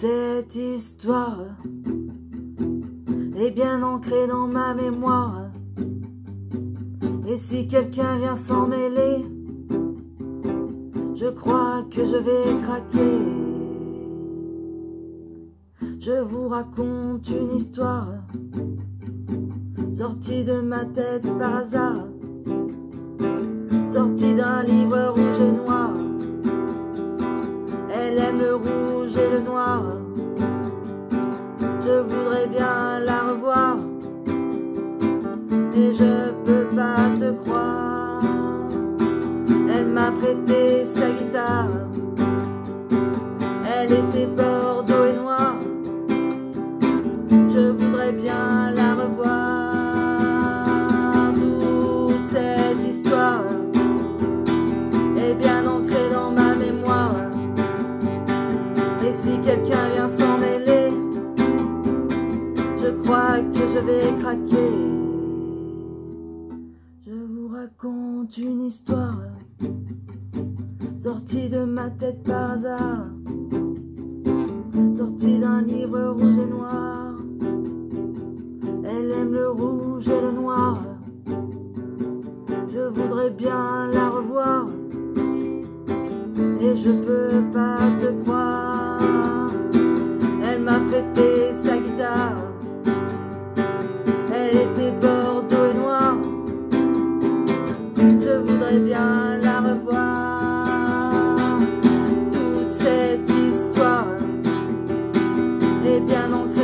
Cette histoire est bien ancrée dans ma mémoire. Et si quelqu'un vient s'en mêler, je crois que je vais craquer. Je vous raconte une histoire sortie de ma tête par hasard, sortie d'un livre rouge et noir. Elle aime le rouge et le noir. Je voudrais bien la revoir, mais je peux pas te croire. Elle m'a prêté sa guitare. Elle était bordeaux et noire. Je voudrais bien la revoir. Toute cette histoire est bien ancrée dans ma mémoire. Et si quelqu'un vient s'en mêler, je crois que je vais craquer. Raconte une histoire sortie de ma tête par hasard, sortie d'un livre rouge et noir. Elle aime le rouge et le noir. Je voudrais bien la revoir, et je peux pas te croire. Elle m'a prêté sa guitare. Elle était bordeaux et noire. Je voudrais bien la revoir. Toute cette histoire est bien ancrée.